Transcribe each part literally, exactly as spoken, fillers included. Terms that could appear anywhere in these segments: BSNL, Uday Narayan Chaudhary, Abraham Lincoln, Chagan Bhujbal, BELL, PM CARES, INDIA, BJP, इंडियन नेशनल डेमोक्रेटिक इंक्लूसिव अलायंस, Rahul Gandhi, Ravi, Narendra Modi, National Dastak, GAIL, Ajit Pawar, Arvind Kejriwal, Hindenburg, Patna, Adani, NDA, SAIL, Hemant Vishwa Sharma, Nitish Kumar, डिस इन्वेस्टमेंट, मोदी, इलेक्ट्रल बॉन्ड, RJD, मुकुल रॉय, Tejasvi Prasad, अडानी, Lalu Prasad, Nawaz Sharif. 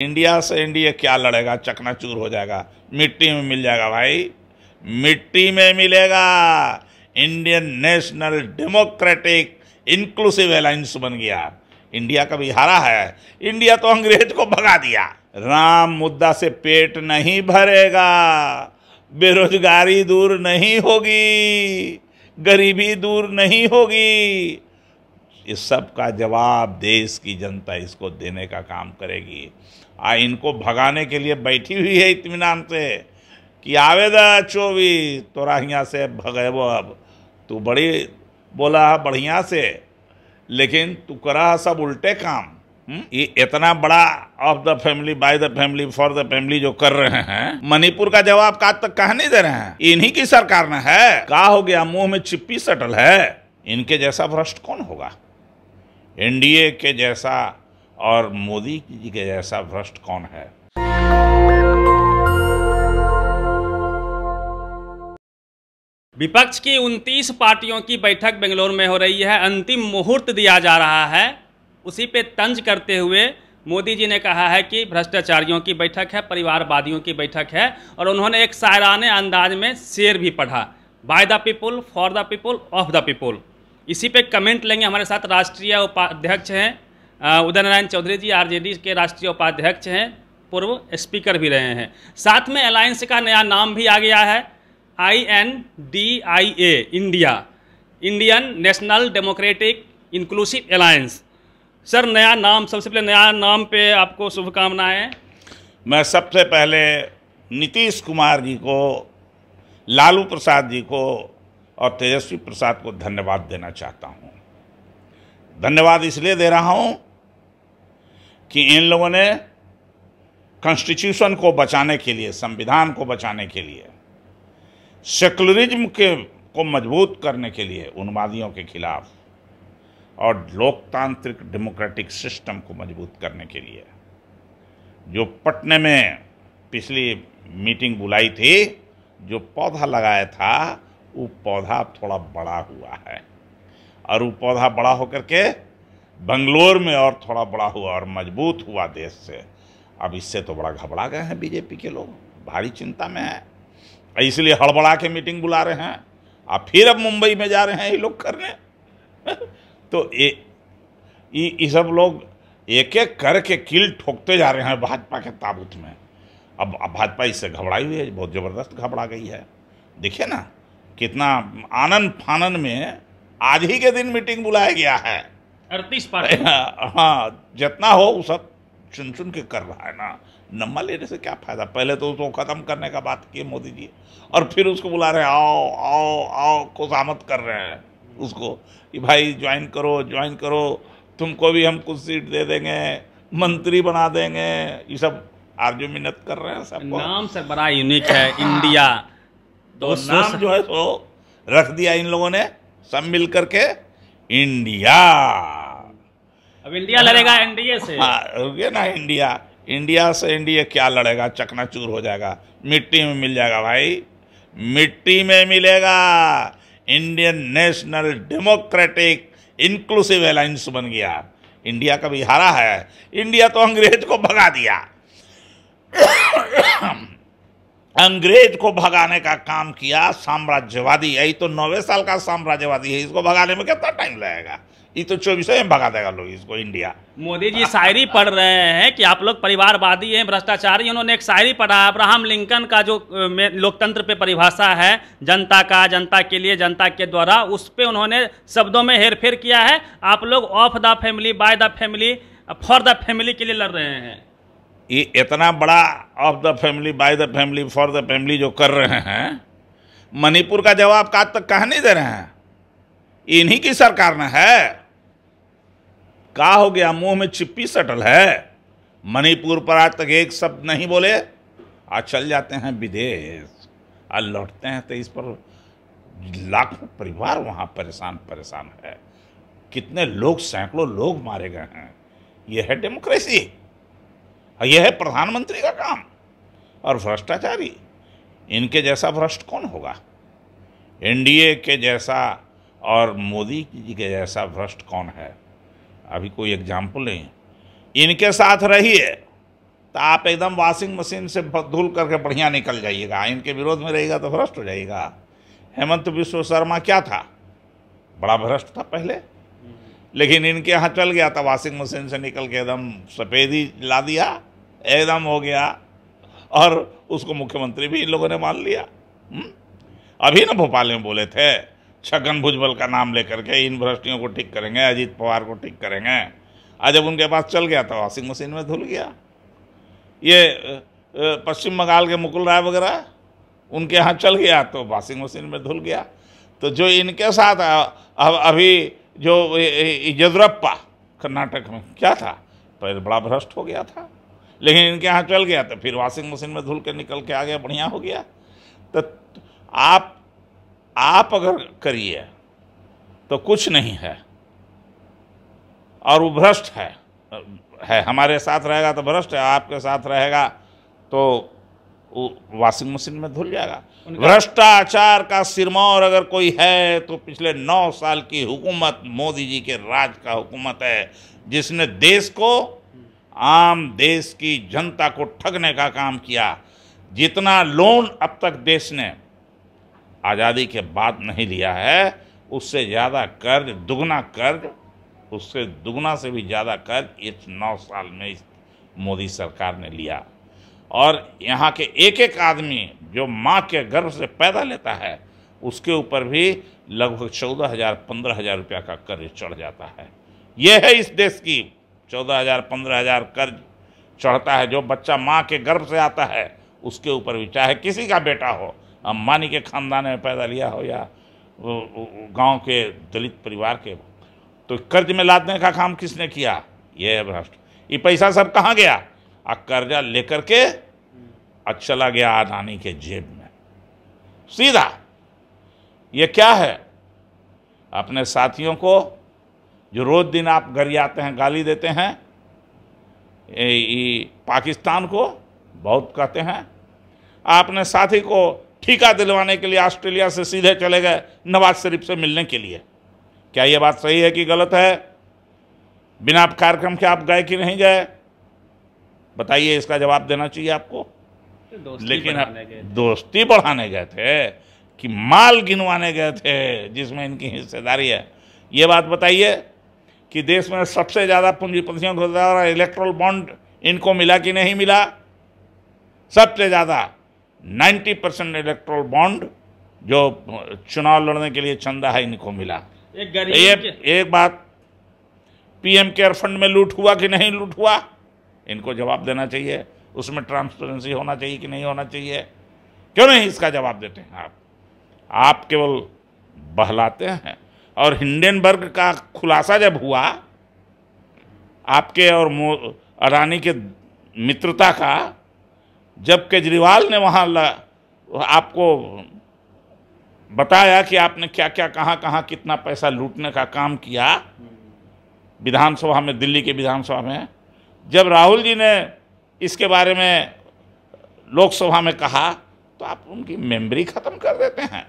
India से India क्या लड़ेगा, चकनाचूर हो जाएगा, मिट्टी में मिल जाएगा भाई, मिट्टी में मिलेगा। इंडियन नेशनल डेमोक्रेटिक इंक्लूसिव अलायंस बन गया। इंडिया का भी हारा है, इंडिया तो अंग्रेज को भगा दिया। राम मुद्दा से पेट नहीं भरेगा, बेरोजगारी दूर नहीं होगी, गरीबी दूर नहीं होगी। इस सब का जवाब देश की जनता इसको देने का काम करेगी। आ इनको भगाने के लिए बैठी हुई है इत्मीनान से कि आवेदा चोवी तोरा हियाँ से भगेबो। अब तू बड़ी बोला बढ़िया से, लेकिन तू करा सब उल्टे काम। हुँ? ये इतना बड़ा of the family, by the family, for the family जो कर रहे हैं, मणिपुर का जवाब का तक कहा नहीं दे रहे हैं। इन्हीं की सरकार ने है, का हो गया, मुंह में चिप्पी सटल है। इनके जैसा भ्रष्ट कौन होगा, एनडीए के जैसा और मोदी जी के जैसा भ्रष्ट कौन है। विपक्ष की उनतीस पार्टियों की बैठक बेंगलोर में हो रही है, अंतिम मुहूर्त दिया जा रहा है। उसी पे तंज करते हुए मोदी जी ने कहा है कि भ्रष्टाचारियों की बैठक है, परिवारवादियों की बैठक है, और उन्होंने एक शायराने अंदाज में शेर भी पढ़ा, by the people, for the people, of the people. इसी पे कमेंट लेंगे, हमारे साथ राष्ट्रीय उपाध्यक्ष हैं उदय नारायण चौधरी जी, आरजेडी के राष्ट्रीय उपाध्यक्ष हैं, पूर्व स्पीकर भी रहे हैं। साथ में अलायंस का नया नाम भी आ गया है, I N D I A, India, इंडियन नेशनल डेमोक्रेटिक इंक्लूसिव अलायंस। Sir नया नाम, सबसे पहले नया नाम पे आपको शुभकामनाएं। मैं सबसे पहले नीतीश कुमार जी को, लालू प्रसाद जी को और तेजस्वी प्रसाद को धन्यवाद देना चाहता हूँ। धन्यवाद इसलिए दे रहा हूँ कि इन लोगों ने कॉन्स्टिट्यूशन को बचाने के लिए, संविधान को बचाने के लिए, सेकुलरिज्म के को मजबूत करने के लिए, उन्मादियों के खिलाफ और लोकतांत्रिक डेमोक्रेटिक सिस्टम को मजबूत करने के लिए जो पटना में पिछली मीटिंग बुलाई थी, जो पौधा लगाया था, वो पौधा थोड़ा बड़ा हुआ है और वो पौधा बड़ा होकर के बंगलोर में और थोड़ा बड़ा हुआ और मजबूत हुआ देश से। अब इससे तो बड़ा घबरा गए हैं बीजेपी के लोग, भारी चिंता में है, इसलिए हड़बड़ा के मीटिंग बुला रहे हैं। अब फिर अब मुंबई में जा रहे हैं ये लोग करने। तो ये सब लोग एक एक करके कील ठोकते जा रहे हैं भाजपा के ताबूत में। अब भाजपा इससे घबराई हुई है, बहुत ज़बरदस्त घबरा गई है। देखिए ना कितना आनन फानन में आज ही के दिन मीटिंग बुलाया गया है, अड़तीस पार्टी। हाँ, जितना हो वो सब चुन चुन के कर रहा है ना, नम्मा लेने से क्या फ़ायदा। पहले तो उसको ख़त्म करने का बात की मोदी जी, और फिर उसको बुला रहे हैं, आओ आओ आओ, खुशामद कर रहे हैं उसको कि भाई ज्वाइन करो ज्वाइन करो, तुमको भी हम कुछ सीट दे देंगे, मंत्री बना देंगे। ये सब आप जो मिन्नत कर रहे हैं सबको। नाम से बड़ा यूनिक है इंडिया, तो नाम जो है तो रख दिया इन लोगों ने सब मिल करके इंडिया। अब इंडिया लड़ेगा एनडीए से। हाँ, रुकिए ना, इंडिया इंडिया से इंडिया क्या लड़ेगा, चकनाचूर हो जाएगा, मिट्टी में मिल जाएगा भाई, मिट्टी में मिलेगा। इंडियन नेशनल डेमोक्रेटिक इंक्लूसिव अलायंस बन गया। इंडिया का भी हारा है, इंडिया तो अंग्रेज को भगा दिया। अंग्रेज को भगाने का काम किया साम्राज्यवादी, यही तो नौवे साल का साम्राज्यवादी है, इसको भगाने में कितना टाइम लगेगा, ये तो चौबीस में भगा देगा लोग इसको इंडिया। मोदी जी शायरी पढ़ रहे हैं कि आप लोग परिवारवादी हैं, भ्रष्टाचारी। उन्होंने एक शायरी पढ़ा, अब्राहम लिंकन का जो लोकतंत्र पे परिभाषा है, जनता का, जनता के लिए, जनता के द्वारा, उस पर उन्होंने शब्दों में हेरफेर किया है। आप लोग of the family, by the family, for the family के लिए लड़ रहे हैं। ये इतना बड़ा of the family, by the family, for the family जो कर रहे हैं, मणिपुर का जवाब का तक कहा नहीं दे रहे हैं। इन्हीं की सरकार ने है, का हो गया, मुंह में चिप्पी सटल है। मणिपुर पर आज तक एक शब्द नहीं बोले, आज चल जाते हैं विदेश, आज लौटते हैं तो इस पर लाखों परिवार वहाँ परेशान परेशान है, कितने लोग, सैकड़ों लोग मारे गए हैं। यह है डेमोक्रेसी, यह है प्रधानमंत्री का काम। और भ्रष्टाचारी, इनके जैसा भ्रष्ट कौन होगा, एनडीए के जैसा और मोदी जी के जैसा भ्रष्ट कौन है। अभी कोई एग्जाम्पल नहीं है। इनके साथ रहिए, तो आप एकदम वॉशिंग मशीन से धुल करके बढ़िया निकल जाइएगा। इनके विरोध में रहेगा तो भ्रष्ट हो जाएगा। हेमंत विश्व शर्मा क्या था, बड़ा भ्रष्ट था पहले, लेकिन इनके यहाँ चल गया था, वॉशिंग मशीन से निकल के एकदम सफेदी ला दिया, एकदम हो गया, और उसको मुख्यमंत्री भी इन लोगों ने मान लिया। हुँ? अभी ना भोपाल में बोले थे छगन भुजबल का नाम लेकर के इन भ्रष्टियों को ठीक करेंगे, अजीत पवार को ठीक करेंगे। आज जब उनके पास चल गया था वॉशिंग मशीन में धुल गया। ये पश्चिम बंगाल के मुकुल रॉय वगैरह उनके यहाँ चल गया तो वॉशिंग मशीन में धुल गया। तो जो इनके साथ अब अभी जो यजुरप्पा कर्नाटक में क्या था, पहले बड़ा भ्रष्ट हो गया था, लेकिन इनके यहाँ चल गया तो फिर वॉशिंग मशीन में धुल के निकल के आ गया, बढ़िया हो गया। तो आप आप अगर करिए तो कुछ नहीं है, और वो भ्रष्ट है है हमारे साथ रहेगा तो भ्रष्ट है, आपके साथ रहेगा तो वॉशिंग मशीन में धुल जाएगा। भ्रष्टाचार का सिरमौर अगर कोई है तो पिछले नौ साल की हुकूमत मोदी जी के राज का हुकूमत है, जिसने देश को, आम देश की जनता को ठगने का काम किया। जितना लोन अब तक देश ने आज़ादी के बाद नहीं लिया है, उससे ज़्यादा कर्ज, दुगना कर्ज, उससे दुगना से भी ज़्यादा कर्ज इस नौ साल में इस मोदी सरकार ने लिया। और यहाँ के एक एक आदमी जो माँ के गर्भ से पैदा लेता है, उसके ऊपर भी लगभग चौदह हज़ार पंद्रह हज़ार रुपया का कर्ज चढ़ जाता है। यह है इस देश की, चौदह हज़ार पंद्रह हज़ार कर्ज चढ़ता है जो बच्चा माँ के गर्भ से आता है उसके ऊपर भी, चाहे किसी का बेटा हो, अंबानी के खानदान में पैदा लिया हो या गाँव के दलित परिवार के, तो कर्ज में लादने का काम किसने किया? ये है भ्रष्ट। ये पैसा सब कहाँ गया? आ कर्जा लेकर के अब चला गया अडानी के जेब में सीधा। ये क्या है? अपने साथियों को जो रोज दिन आप गरियाते हैं, गाली देते हैं, ये पाकिस्तान को बहुत कहते हैं, आपने साथी को ठेका दिलवाने के लिए ऑस्ट्रेलिया से सीधे चले गए नवाज शरीफ से मिलने के लिए। क्या ये बात सही है कि गलत है? बिना आप कार्यक्रम के आप गए कि नहीं गए? बताइए, इसका जवाब देना चाहिए आपको। दोस्ती लेकिन आप दोस्ती बढ़ाने गए थे कि माल गिनवाने गए थे जिसमें इनकी हिस्सेदारी है? ये बात बताइए कि देश में सबसे ज़्यादा पूंजीपतियों को इलेक्ट्रल बॉन्ड इनको मिला कि नहीं मिला? सबसे ज़्यादा नाइन्टी परसेंट इलेक्ट्रल बॉन्ड जो चुनाव लड़ने के लिए चंदा है इनको मिला। एक, एक, एक बात, पीएम केयर फंड में लूट हुआ कि नहीं लूट हुआ? इनको जवाब देना चाहिए। उसमें ट्रांसपेरेंसी होना चाहिए कि नहीं होना चाहिए? क्यों नहीं इसका जवाब देते हैं आप? आप केवल बहलाते हैं। और हिंडनबर्ग का खुलासा जब हुआ, आपके और अडानी के मित्रता का, जब केजरीवाल ने वहाँ आपको बताया कि आपने क्या क्या कहाँ कहाँ कितना पैसा लूटने का काम किया विधानसभा में, दिल्ली के विधानसभा में, जब राहुल जी ने इसके बारे में लोकसभा में कहा तो आप उनकी मेमोरी ख़त्म कर देते हैं।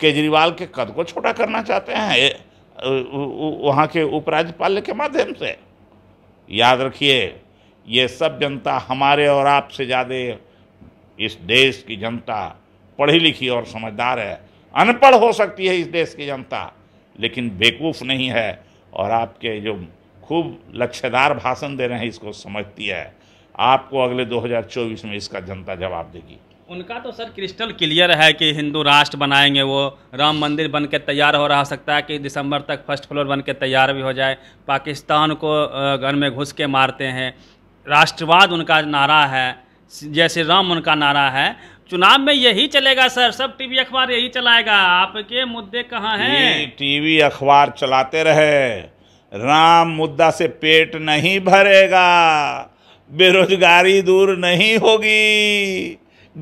केजरीवाल के कद को छोटा करना चाहते हैं वहाँ के उपराज्यपाल के माध्यम से। याद रखिए, ये सब जनता हमारे और आपसे ज़्यादा इस देश की जनता पढ़ी लिखी और समझदार है। अनपढ़ हो सकती है इस देश की जनता, लेकिन बेवकूफ़ नहीं है, और आपके जो खूब लक्ष्यदार भाषण दे रहे हैं इसको समझती है। आपको अगले दो हज़ार चौबीस में इसका जनता जवाब देगी। उनका तो सर क्रिस्टल क्लियर है कि हिंदू राष्ट्र बनाएंगे वो। राम मंदिर बन के तैयार हो रहा, सकता है कि दिसंबर तक फर्स्ट फ्लोर बन के तैयार भी हो जाए। पाकिस्तान को घर में घुस के मारते हैं, राष्ट्रवाद उनका नारा है, जैसे राम उनका नारा है। चुनाव में यही चलेगा सर, सब टीवी अखबार यही चलाएगा। आपके मुद्दे कहाँ हैं? टीवी अखबार चलाते रहे, राम मुद्दा से पेट नहीं भरेगा, बेरोजगारी दूर नहीं होगी,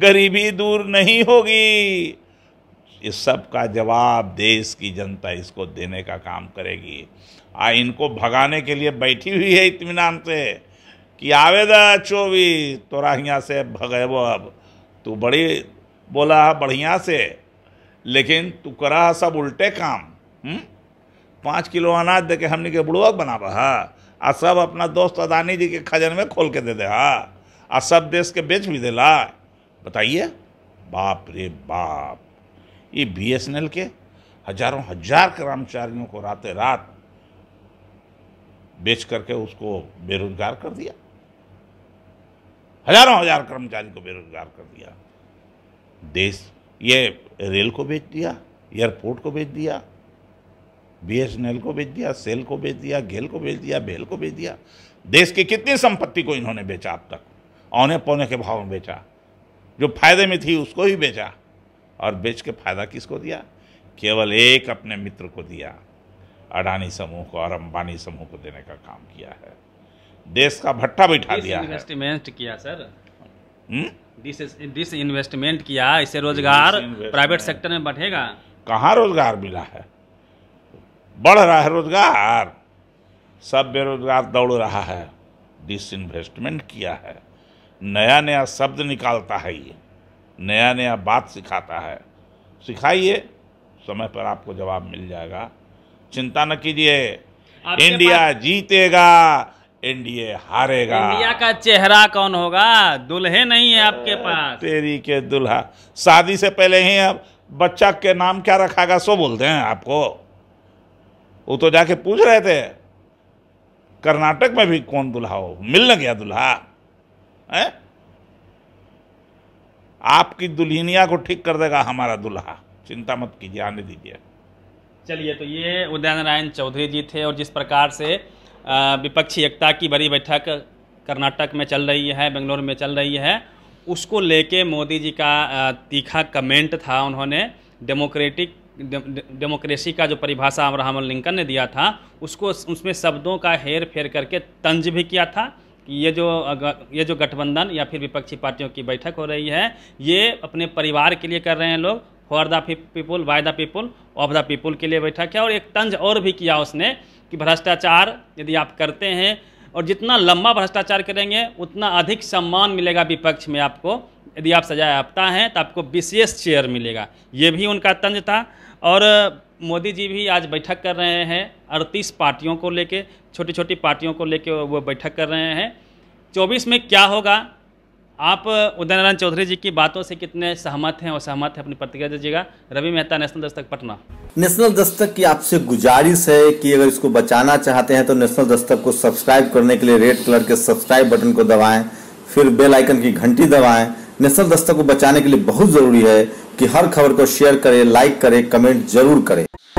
गरीबी दूर नहीं होगी। इस सब का जवाब देश की जनता इसको देने का काम करेगी। आ इनको भगाने के लिए बैठी हुई है इत्मीनान से कि आवेदा चौबीस तोरा यहाँ से भगेबो। अब तू बड़ी बोला बढ़िया से, लेकिन तू करा सब उल्टे काम। हुँ? पाँच किलो अनाज दे के हमने के बुड़ुआ बनावा, आ सब अपना दोस्त अदानी जी के खजन में खोल के दे दे। हाँ, आ सब देश के बेच भी दिला। बताइए, बाप रे बाप, ये बीएसएनएल के हजारों हजार कर्मचारियों को रातें रात बेच करके उसको बेरोजगार कर दिया, हजारों हजार कर्मचारी को बेरोजगार कर दिया। देश ये रेल को बेच दिया, एयरपोर्ट को बेच दिया, बीएसएनएल को बेच दिया, सेल को बेच दिया, गेल को बेच दिया, बेल को बेच दिया। देश की कितनी संपत्ति को इन्होंने बेचा अब तक, औने पौने के भाव में बेचा, जो फायदे में थी उसको ही बेचा। और बेच के फायदा किसको दिया? केवल एक अपने मित्र को दिया, अडानी समूह को और अंबानी समूह को देने का काम किया है। देश का भट्टा बैठा दिया, इन्वेस्टमेंट किया सर, डिस इन्वेस्टमेंट किया। इससे रोजगार प्राइवेट सेक्टर में बढ़ेगा। कहाँ रोजगार मिला है? बढ़ रहा है रोजगार, सब बेरोजगार दौड़ रहा है। डिस इन्वेस्टमेंट किया है, नया नया शब्द निकालता है, ये नया नया बात सिखाता है। सिखाइए, समय पर आपको जवाब मिल जाएगा, चिंता न कीजिए। इंडिया जीतेगा, एनडीए हारेगा। इंडिया का चेहरा कौन होगा? दुल्हे नहीं है आपके पास, तेरी के दुल्हा। शादी से पहले ही अब बच्चा के नाम क्या रखागा सो बोलते हैं आपको। वो तो जाके पूछ रहे थे कर्नाटक में भी कौन दुल्हा हो, मिल न गया दुल्हा है? आपकी दुल्हनिया को ठीक कर देगा हमारा दुल्हा, चिंता मत कीजिए, आने दीजिए। चलिए, तो ये उदय नारायण चौधरी जी थे, और जिस प्रकार से विपक्षी एकता की बड़ी बैठक कर्नाटक में चल रही है, बेंगलोर में चल रही है, उसको लेके मोदी जी का तीखा कमेंट था। उन्होंने डेमोक्रेटिक डे, डे, डेमोक्रेसी का जो परिभाषा अब्राहम लिंकन ने दिया था, उसको उसमें शब्दों का हेर फेर करके तंज भी किया था कि ये जो ये जो गठबंधन या फिर विपक्षी पार्टियों की बैठक हो रही है, ये अपने परिवार के लिए कर रहे हैं लोग, for the people, by the people, of the people के लिए बैठा किया। और एक तंज और भी किया उसने कि भ्रष्टाचार यदि आप करते हैं, और जितना लंबा भ्रष्टाचार करेंगे उतना अधिक सम्मान मिलेगा विपक्ष में आपको, यदि आप सजा याफ्ता हैं तो आपको विशेष चेयर मिलेगा। ये भी उनका तंज था। और मोदी जी भी आज बैठक कर रहे हैं, अड़तीस पार्टियों को लेके, छोटी छोटी पार्टियों को लेके वो बैठक कर रहे हैं। चौबीस में क्या होगा? आप उदय नारायण चौधरी जी की बातों से कितने सहमत हैं और सहमत हैं, अपनी प्रतिक्रिया दीजिएगा। रवि मेहता, नेशनल दस्तक, पटना। नेशनल दस्तक की आपसे गुजारिश है कि अगर इसको बचाना चाहते हैं तो नेशनल दस्तक को सब्सक्राइब करने के लिए रेड कलर के सब्सक्राइब बटन को दबाएं, फिर बेल आइकन की घंटी दबाएं। नेशनल दस्तक को बचाने के लिए बहुत जरूरी है कि हर खबर को शेयर करें, लाइक करें, कमेंट जरूर करें।